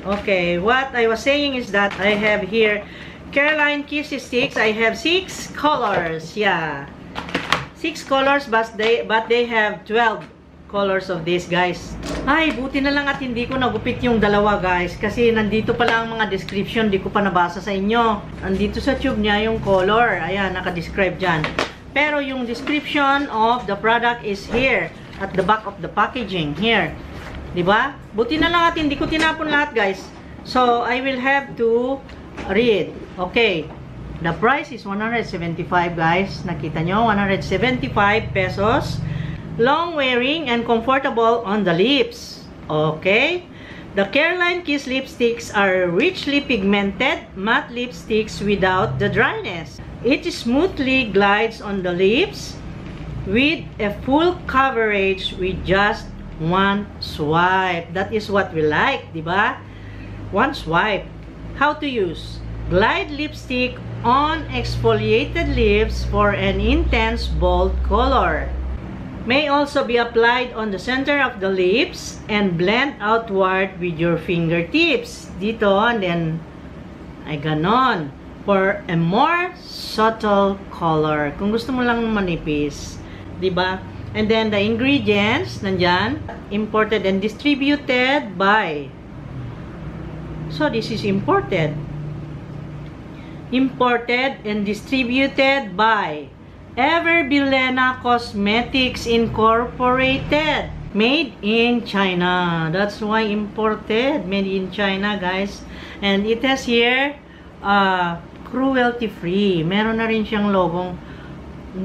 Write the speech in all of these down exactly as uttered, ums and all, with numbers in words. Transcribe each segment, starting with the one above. Okay, what I was saying is that I have here Careline Kiss Lipsticks. I have six colors, yeah, six colors, but they but they have twelve colors of this, guys. Ay, buti na lang at hindi ko nagupit yung dalawa, guys, kasi nandito pa lang mga description, di ko pa nabasa sa inyo. Nandito sa tube niya yung color, ayan, naka-describe dyan. Pero yung description of the product is here at the back of the packaging here. Diba? Buti na lang at hindi ko tinapon lahat, guys. So, I will have to read. Okay. The price is one hundred seventy-five, guys. Nakita nyo? one hundred seventy-five pesos. Long wearing and comfortable on the lips. Okay. The Careline Kiss Lipsticks are richly pigmented matte lipsticks without the dryness. It smoothly glides on the lips with a full coverage with just one swipe. That is what we like, diba? One swipe. How to use? Glide lipstick on exfoliated lips for an intense bold color. May also be applied on the center of the lips and blend outward with your fingertips. Dito, and then ay ganon. For a more subtle color. Kung gusto mo lang manipis, diba? And then the ingredients, nandyan, imported and distributed by. So this is imported. Imported and distributed by Ever Bilena Cosmetics Incorporated. Made in China. That's why imported, made in China, guys. And it has here, uh, cruelty free. Meron na rin siyang logong.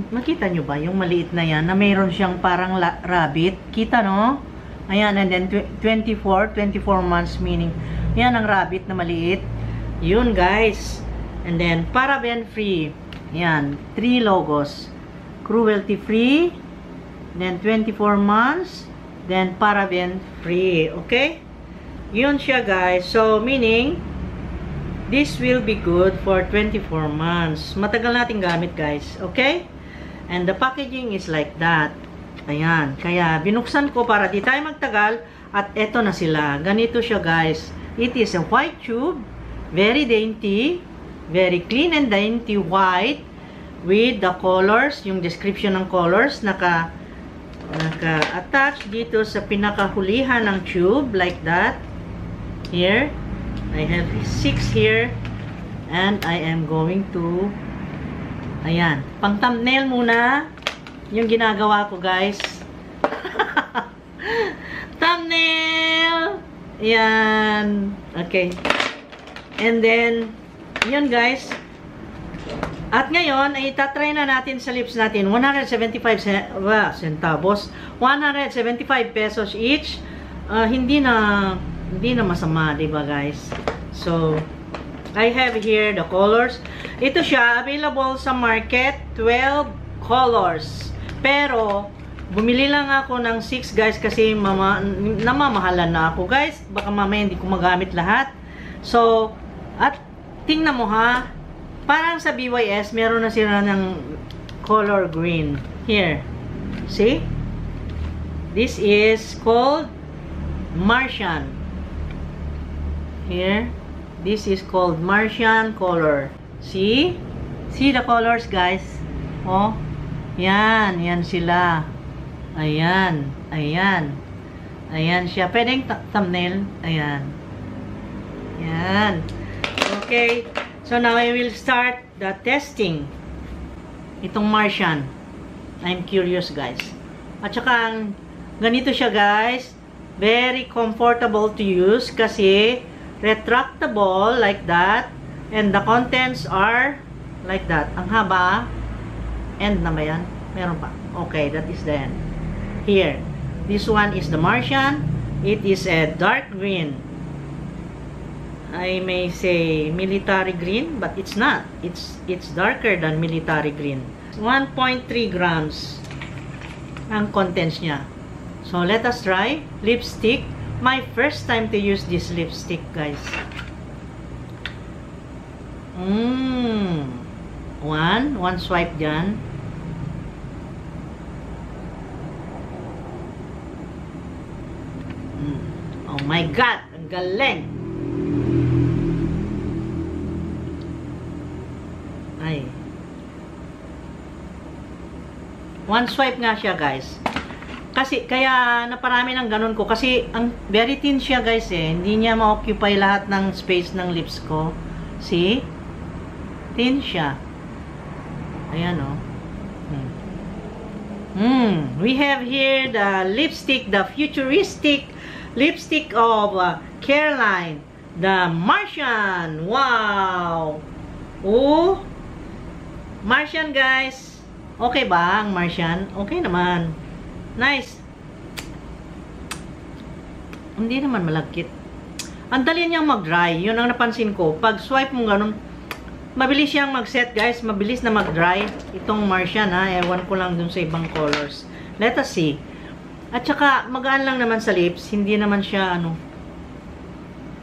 Makita nyo ba yung maliit na yan na mayroon siyang parang rabbit? Kita, no? Ayan, and then twenty-four months meaning. Yan ang rabbit na maliit. Yun, guys. And then, paraben free. Yan, three logos. Cruelty free, then twenty-four months, then paraben free. Okay? Yun siya, guys. So, meaning, this will be good for twenty-four months. Matagal natin gamit, guys. Okay? And the packaging is like that. Ayan. Kaya, binuksan ko para di tayo magtagal. At eto na sila. Ganito siya, guys. It is a white tube. Very dainty. Very clean and dainty white. With the colors. Yung description ng colors. Naka, naka-attach dito sa pinakahulihan ng tube. Like that. Here. I have six here. And I am going to... Ayan. Pang thumbnail muna. Yung ginagawa ko, guys. Thumbnail! Ayan. Okay. And then, yun, guys. At ngayon, ay itatry na natin sa lips natin. one hundred seventy-five centavos. one hundred seventy-five pesos each. Uh, hindi na... Hindi na masama, diba, guys? So, I have here the colors. Ito siya, available sa market, twelve colors. Pero, bumili lang ako ng six, guys, kasi mama, namamahalan na ako, guys. Baka mamaya hindi ko magamit lahat. So, at tingnan mo, ha? Parang sa B Y S, meron na sila ng color green. Here. See? This is called Martian. Here, this is called Martian color. See? See the colors, guys? Oh, yan, yan sila. Ayan, ayan. Ayan siya. Pwedeng thumbnail. Ayan. Ayan. Okay. So, now I will start the testing. Itong Martian. I'm curious, guys. At saka, ganito siya, guys. Very comfortable to use kasi retractable like that, and the contents are like that. Ang haba, end na ba yan? Meron pa. Okay, that is the end. Here, this one is the Martian. It is a dark green. I may say military green, but it's not. It's it's darker than military green. one point three grams ang contents niya. So, let us try lipstick. My first time to use this lipstick, guys. Mm. One. One swipe dyan. Mm. Oh my God! Ang galing! One swipe nga siya, guys. Kasi, kaya naparami ng ganun ko. Kasi, ang very thin siya, guys, eh. Hindi niya ma-occupy lahat ng space ng lips ko. See? Thin siya. Ayan, oh. Hmm. Hmm. We have here the lipstick, the futuristic lipstick of uh, Careline, the Martian. Wow! Oh! Martian, guys. Okay ba ang Martian? Okay naman. Nice. Hindi naman malagkit. Ang dali niyang mag-dry. Yun ang napansin ko. Pag swipe mo ganun, mabilis siyang mag-set, guys. Mabilis na mag-dry itong Martian, ha. Ewan ko lang dun sa ibang colors. Let us see. At saka, magaan lang naman sa lips. Hindi naman siya, ano.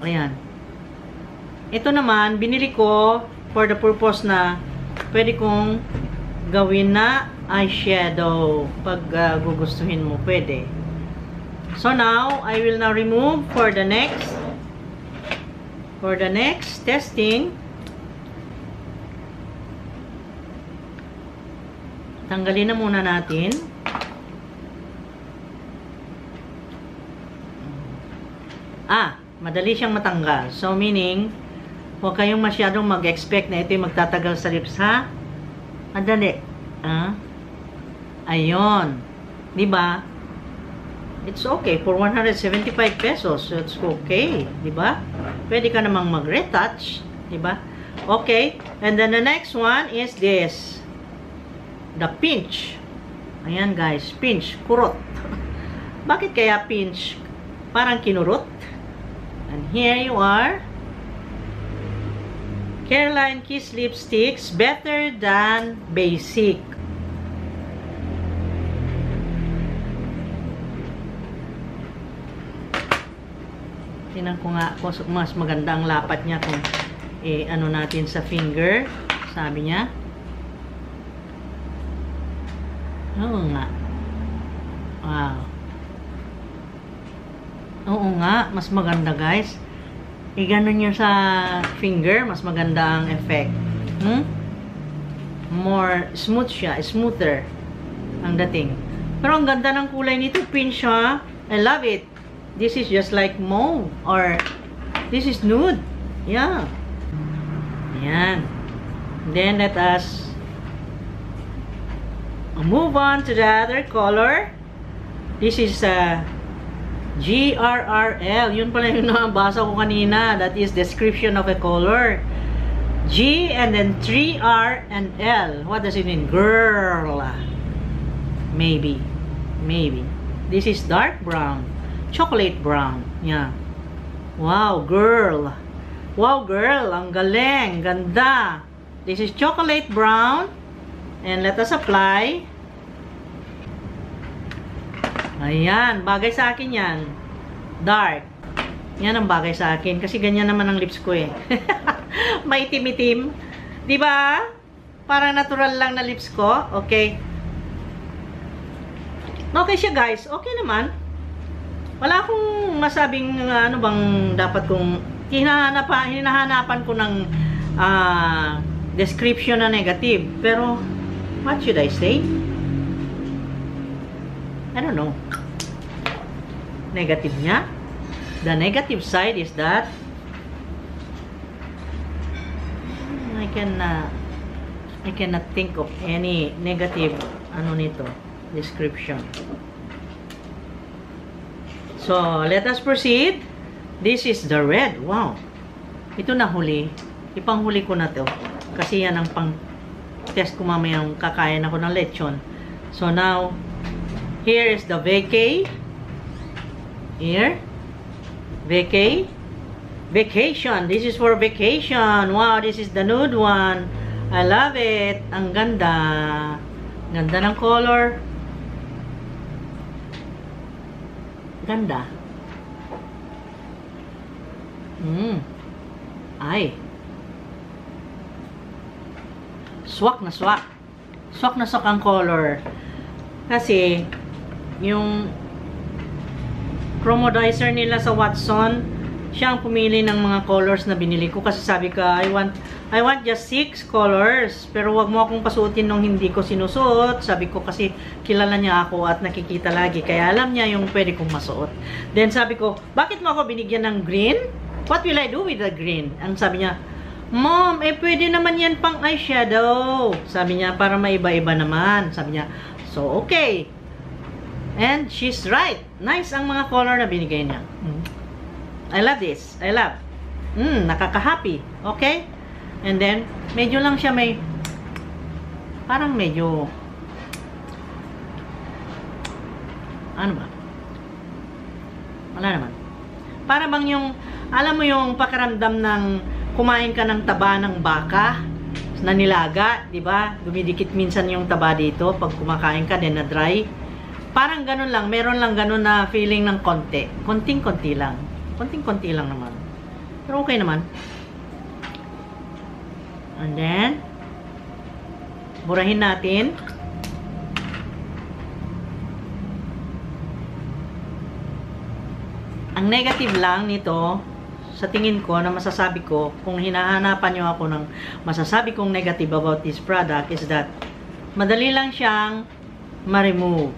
Ayan. Ito naman, binili ko for the purpose na pwede kong gawin na eyeshadow. Pag uh, gugustuhin mo, pwede. So now, I will now remove for the next. For the next testing. Tanggalin na muna natin. Ah, madali siyang matanggal. So, meaning, huwag kayong masyadong mag-expect na ito yung magtatagal sa lips, ha? Madali. Ah? Ayun. Diba? It's okay. For one hundred seventy-five pesos, it's okay. Diba? Pwede ka namang mag-retouch. Diba? Okay. And then the next one is this. The pinch. Ayan, guys. Pinch. Kurot. Bakit kaya pinch? Parang kinurot. And here you are. Careline Kiss Lipsticks. Better than basic. Tinan ko nga. Mas maganda ang lapat niya kung eh, ano natin sa finger. Sabi niya. Oo nga. Wow. Oo nga. Mas maganda, guys. E, ganun nyo sa finger. Mas maganda ang effect. Hmm? More smooth siya. Smoother ang dating. Pero ang ganda ng kulay nito. Pink siya. I love it. This is just like mauve. Or, this is nude. Yeah. Ayan. Then, let us move on to the other color. This is uh, G R R L. Yun pala yung nabasa ko kanina. That is description of a color. G and then three R and L. What does it mean? Girl. Maybe. Maybe. This is dark brown. Chocolate brown. Yeah. Wow, girl. Wow, girl. Ang galing. Ganda. This is chocolate brown. And let us apply. Ayan. Bagay sa akin yan. Dark. Yan ang bagay sa akin. Kasi ganyan naman ang lips ko eh. Maitim-itim. Diba? Parang natural lang na lips ko. Okay. Okay siya, guys. Okay naman. Wala akong masabing uh, ano bang dapat kong hinahanapan, hinahanapan ko ng ah uh, description na negative. Pero, what should I say? I don't know. Negative niya. The negative side is that I can uh, I cannot think of any negative ano nito, description. So, let us proceed. This is the red. Wow. Ito na huli. Ipanghuli ko na to. Kasi yan ang pang-test ko mamaya yung kakain ako ng lechon. So now, here is the vacay. Here. Vacay. Vacation. This is for vacation. Wow, this is the nude one. I love it. Ang ganda. Ganda ng color. Ganda. Mm. Ay. Swak na swak. Swak na swak ang color. Kasi, yung chromodizer nila sa Watson, siya ang pumili ng mga colors na binili ko. Kasi sabi ka, I want I want just six colors. Pero wag mo akong pasuotin nung hindi ko sinusuot. Sabi ko kasi kilala niya ako at nakikita lagi. Kaya alam niya yung pwede kong masuot. Then sabi ko, bakit mo ako binigyan ng green? What will I do with the green? Ang sabi niya, Mom, eh pwede naman yan pang eyeshadow. Sabi niya, para maiba-iba naman. Sabi niya, so okay. And she's right. Nice ang mga color na binigay niya. I love this. I love. Mm, nakaka-happy. Okay? And then, medyo lang siya may, parang medyo, ano ba? Wala naman. Para bang yung, alam mo yung pakiramdam ng kumain ka ng taba ng baka, na nilaga, di ba? Dumidikit minsan yung taba dito pag kumakain ka, then na-dry. Parang ganun lang, meron lang ganun na feeling ng konti. Konting-konti lang. Konting-konti lang naman. Pero okay naman. And then, burahin natin. Ang negative lang nito, sa tingin ko, na masasabi ko, kung hinahanapan nyo ako ng masasabi kong negative about this product, is that, madali lang siyang ma-remove.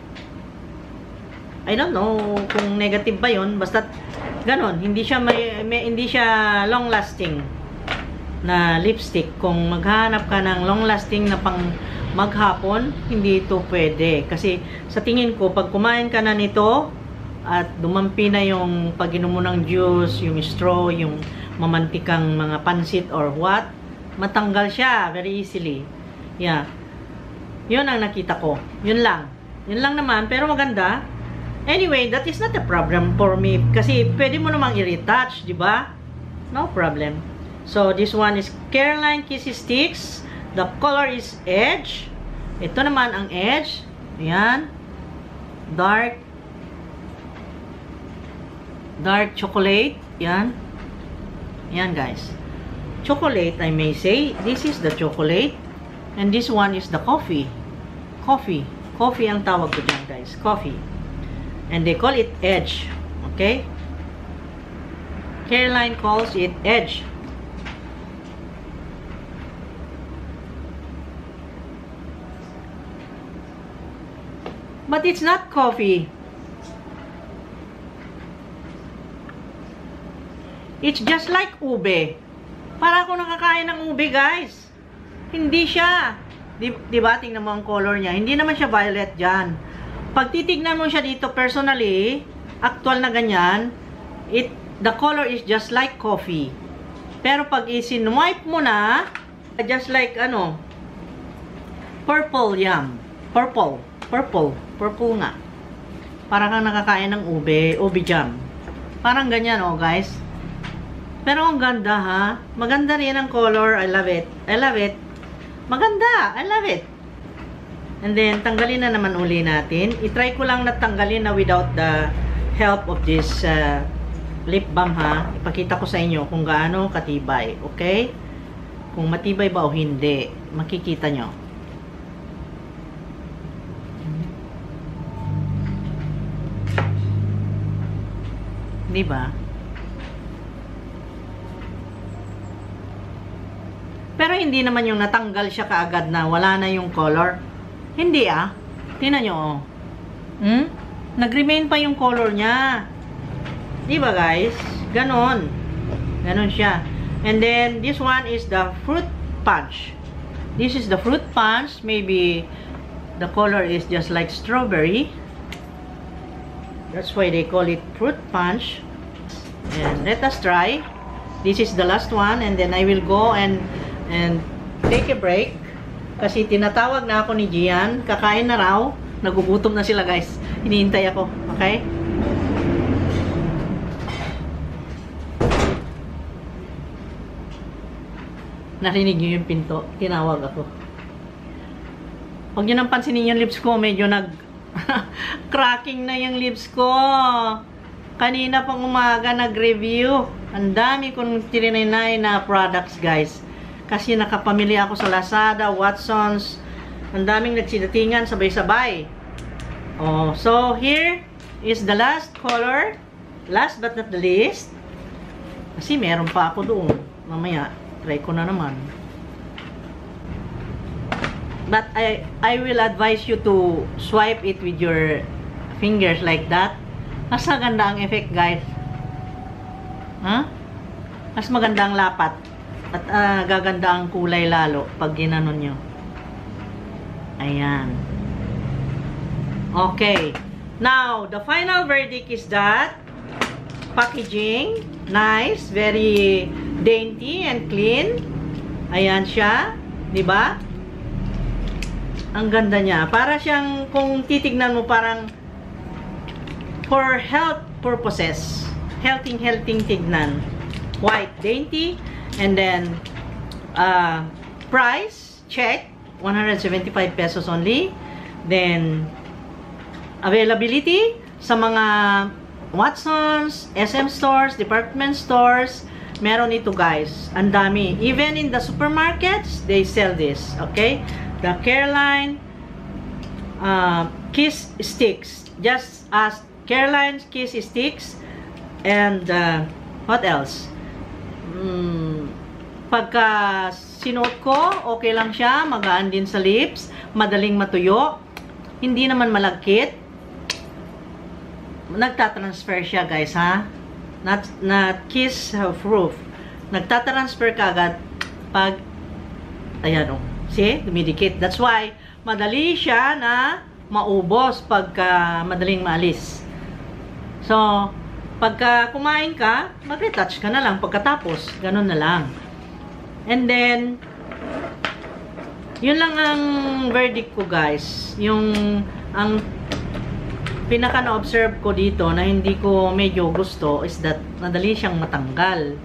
I don't know kung negative ba yun, basta ganon, hindi siya, may, may, hindi siya long-lasting na lipstick. Kung maghanap ka ng long-lasting na pang maghapon, hindi ito pwede. Kasi sa tingin ko, pag kumain ka na nito, at dumampi na yung pag-inom mo ng juice, yung straw, yung mamantikang mga pansit or what, matanggal siya very easily. Yeah. Yun ang nakita ko. Yun lang. Yun lang naman, pero maganda. Anyway, that is not a problem for me. Kasi pwede mo namang i-retouch, di ba? No problem. So, this one is Careline Kiss Sticks. The color is Edge. Ito naman ang Edge. Ayan. Dark. Dark chocolate. Ayan. Ayan, guys. Chocolate, I may say. This is the chocolate. And this one is the coffee. Coffee. Coffee ang tawag ko dyan, guys. Coffee. And they call it Edge. Okay? Careline calls it Edge. But it's not coffee. It's just like ube. Para ako nakakain ng ube, guys. Hindi siya. Di, di ba? Tingnan mo ang color niya. Hindi naman siya violet dyan. Pag titignan mo siya dito personally, actual na ganyan, it, the color is just like coffee. Pero pag isinwipe mo na, just like ano, purple yam. Purple. Purple. Purple nga. Parang kang nakakain ng ube. Ube jam. Parang ganyan, oh guys. Pero ang ganda, ha? Maganda rin ang color. I love it. I love it. Maganda. I love it. And then, tanggalin na naman uli natin. I-try ko lang na tanggalin na without the help of this uh, lip balm, ha? Ipakita ko sa inyo kung gaano katibay. Okay? Kung matibay ba o hindi. Makikita nyo. Diba? Pero hindi naman yung natanggal siya kaagad na wala na yung color. Hindi, ah. Tingnan nyo, oh. Hmm? Nag-remain pa yung color niya. Diba, guys? Ganon. Ganon siya. And then, this one is the fruit punch. This is the fruit punch. Maybe the color is just like strawberry. That's why they call it fruit punch. And let us try. This is the last one, and then I will go and and take a break. Kasi tinatawag na ako ni Gian. Kakain na raw. Nagugutom na sila, guys. Hinihintay ako. Okay? Narinig niyo yung pinto. Tinawag ako. Huwag niyo nang pansinin yung lips ko. Medyo nag... cracking na yung lips ko. Kanina pang umaga nag-review. Ang dami kong tirinay na products, guys. Kasi nakapamili ako sa Lazada, Watsons. Ang daming nagsidatingan sabay-sabay. Oh, so here is the last color. Last but not the least. Kasi meron pa ako doon. Mamaya, try ko na naman. But I, I will advise you to swipe it with your fingers like that. Mas maganda ang effect, guys. Huh? Mas maganda ang lapat. At uh, gaganda ang kulay lalo pag ginanon nyo. Ayan. Okay. Now, the final verdict is that packaging, nice, very dainty and clean. Ayan siya, di ba? Ang ganda niya. Para siyang, kung titignan mo, parang for health purposes. Healthy, healthy tignan. White, dainty. And then, uh, price, check, one hundred seventy-five pesos only. Then, availability sa mga Watsons, S M stores, department stores. Meron ito, guys. Ang dami. Even in the supermarkets, they sell this. Okay? The Careline uh, Kiss Sticks. Just ask Careline Kiss Sticks. And uh, what else? Hmm, pagka sinuot ko, okay lang siya. Magaan din sa lips. Madaling matuyo. Hindi naman malagkit. Nagtatransfer siya, guys, ha? Not, not kiss-proof. Nagtatransfer ka agad pag, ayan o, see? Dumidikit. That's why, madali siya na maubos pagka madaling maalis. So, pagka kumain ka, mag-retouch ka na lang pagkatapos. Ganun na lang. And then, yun lang ang verdict ko, guys. Yung, ang pinaka na-observe ko dito na hindi ko medyo gusto is that madali siyang matanggal.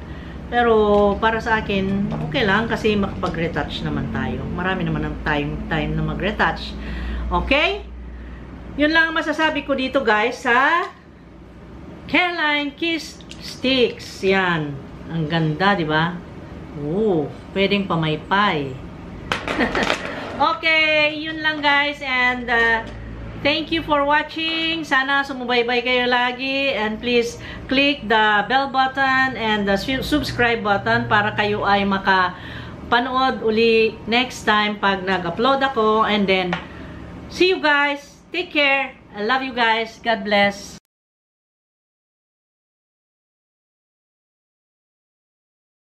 Pero para sa akin, okay lang kasi makapag-retouch naman tayo. Marami naman ang time, time na mag-retouch. Okay? Yun lang ang masasabi ko dito, guys, sa Careline Kiss Sticks. Yan. Ang ganda, di ba? Oo, pwedeng pamaypay. Okay, yun lang, guys. And, uh, thank you for watching. Sana sumubaybay kayo lagi, and please click the bell button and the subscribe button para kayo ay makapanood uli next time pag nag-upload ako. And then, see you guys. Take care. I love you guys. God bless.